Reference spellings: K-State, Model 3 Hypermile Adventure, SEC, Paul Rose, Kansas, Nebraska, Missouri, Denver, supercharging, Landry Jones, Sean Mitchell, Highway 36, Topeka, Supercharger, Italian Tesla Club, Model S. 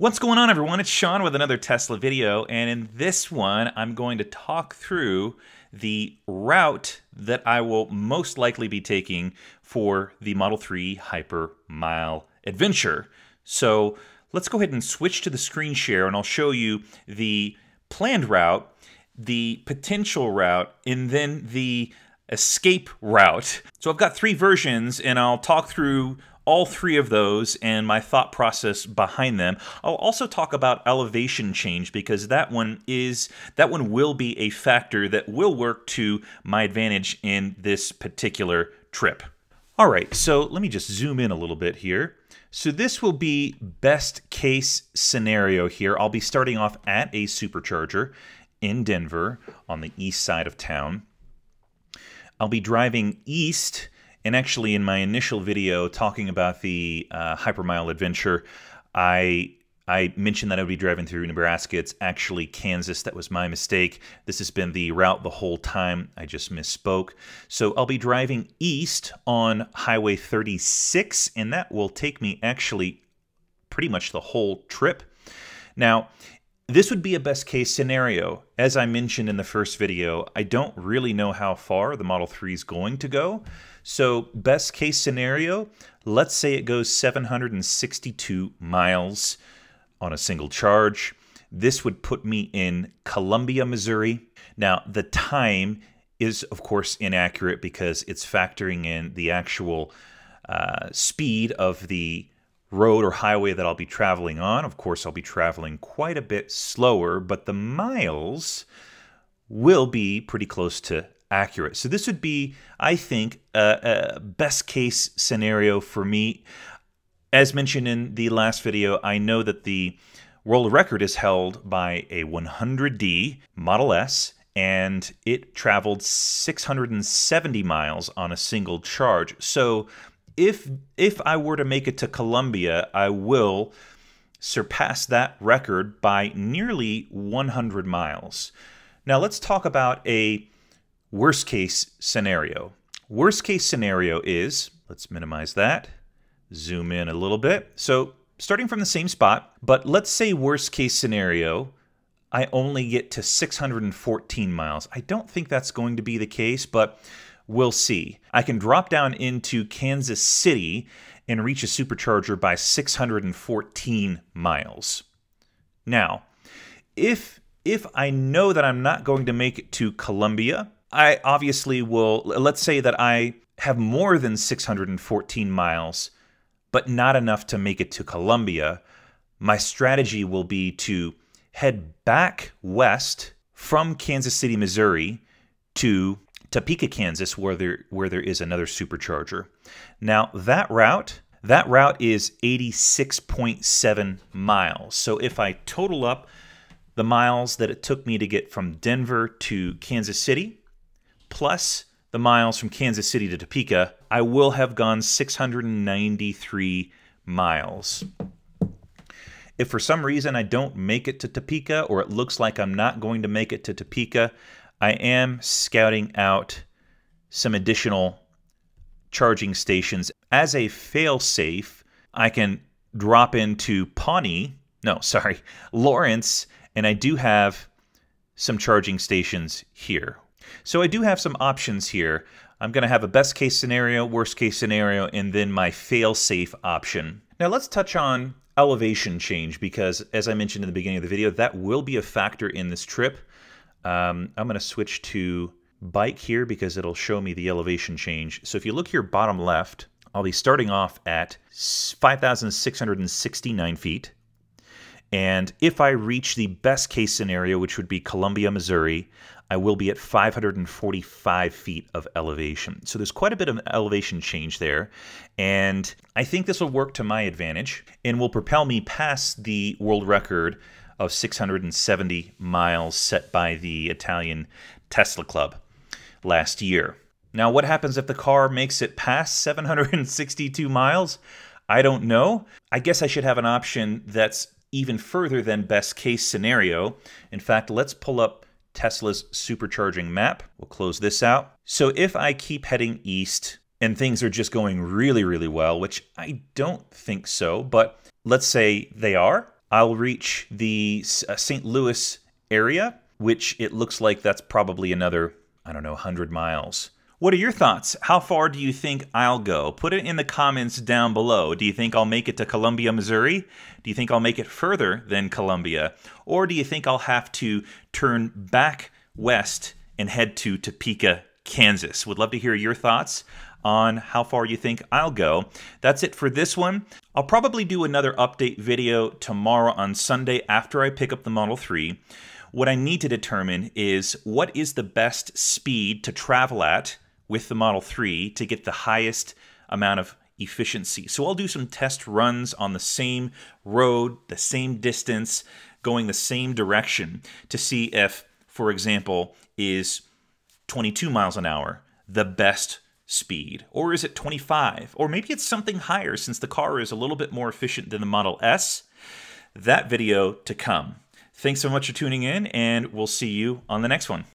What's going on, everyone? It's Sean with another Tesla video, and in this one I'm going to talk through the route that I will most likely be taking for the Model 3 Hypermile Adventure. So let's go ahead and switch to the screen share, and I'll show you the planned route, the potential route, and then the escape route. So I've got three versions, and I'll talk through all three of those and my thought process behind them. I'll also talk about elevation change, because that one will be a factor that will work to my advantage in this particular trip. All right, so let me just zoom in a little bit here. So this will be best case scenario here. I'll be starting off at a supercharger in Denver on the east side of town. I'll be driving east. And actually, in my initial video talking about the Hypermile Adventure, I mentioned that I would be driving through Nebraska. It's actually Kansas. That was my mistake. This has been the route the whole time. I just misspoke. So I'll be driving east on Highway 36, and that will take me actually pretty much the whole trip. Now, this would be a best case scenario. As I mentioned in the first video, I don't really know how far the Model 3 is going to go. So best case scenario, let's say it goes 762 miles on a single charge. This would put me in Columbia, Missouri. Now, the time is of course inaccurate because it's factoring in the actual speed of the road or highway that I'll be traveling on. Of course, I'll be traveling quite a bit slower, but the miles will be pretty close to accurate. So this would be, I think, a best case scenario for me. As mentioned in the last video, I know that the world record is held by a 100D Model S, and it traveled 670 miles on a single charge. So if I were to make it to Columbia, I will surpass that record by nearly 100 miles. Now let's talk about a worst case scenario. Worst case scenario is, let's minimize that, zoom in a little bit. So starting from the same spot, but let's say worst case scenario, I only get to 614 miles. I don't think that's going to be the case, but we'll see. I can drop down into Kansas City and reach a supercharger by 614 miles. Now, if I know that I'm not going to make it to Columbia, I obviously will, let's say that I have more than 614 miles, but not enough to make it to Columbia. My strategy will be to head back west from Kansas City, Missouri to Topeka, Kansas, where there is another supercharger. Now, that route is 86.7 miles. So if I total up the miles that it took me to get from Denver to Kansas City, plus the miles from Kansas City to Topeka, I will have gone 693 miles. If for some reason I don't make it to Topeka, or it looks like I'm not going to make it to Topeka, I am scouting out some additional charging stations. As a fail-safe, I can drop into Lawrence, and I do have some charging stations here. So I do have some options here. I'm gonna have a best case scenario, worst case scenario, and then my fail-safe option. Now let's touch on elevation change, because as I mentioned in the beginning of the video, that will be a factor in this trip. I'm going to switch to bike here because it'll show me the elevation change. So if you look here bottom left, I'll be starting off at 5,669 feet. And if I reach the best case scenario, which would be Columbia, Missouri, I will be at 545 feet of elevation. So there's quite a bit of elevation change there. And I think this will work to my advantage and will propel me past the world record of 670 miles set by the Italian Tesla Club last year. Now, what happens if the car makes it past 762 miles? I don't know. I guess I should have an option that's even further than best case scenario. In fact, let's pull up Tesla's supercharging map. We'll close this out. So if I keep heading east and things are just going really, really well, which I don't think so, but let's say they are, I'll reach the St. Louis area, which it looks like that's probably another, I don't know, 100 miles. What are your thoughts? How far do you think I'll go? Put it in the comments down below. Do you think I'll make it to Columbia, Missouri? Do you think I'll make it further than Columbia? Or do you think I'll have to turn back west and head to Topeka, Kansas? Would love to hear your thoughts on how far you think I'll go. That's it for this one. I'll probably do another update video tomorrow on Sunday after I pick up the Model 3. What I need to determine is what is the best speed to travel at with the Model 3 to get the highest amount of efficiency. So I'll do some test runs on the same road, the same distance, going the same direction to see if, for example, is 22 miles an hour the best speed, or is it 25? Or maybe it's something higher since the car is a little bit more efficient than the Model S. That video to come. Thanks so much for tuning in, and we'll see you on the next one.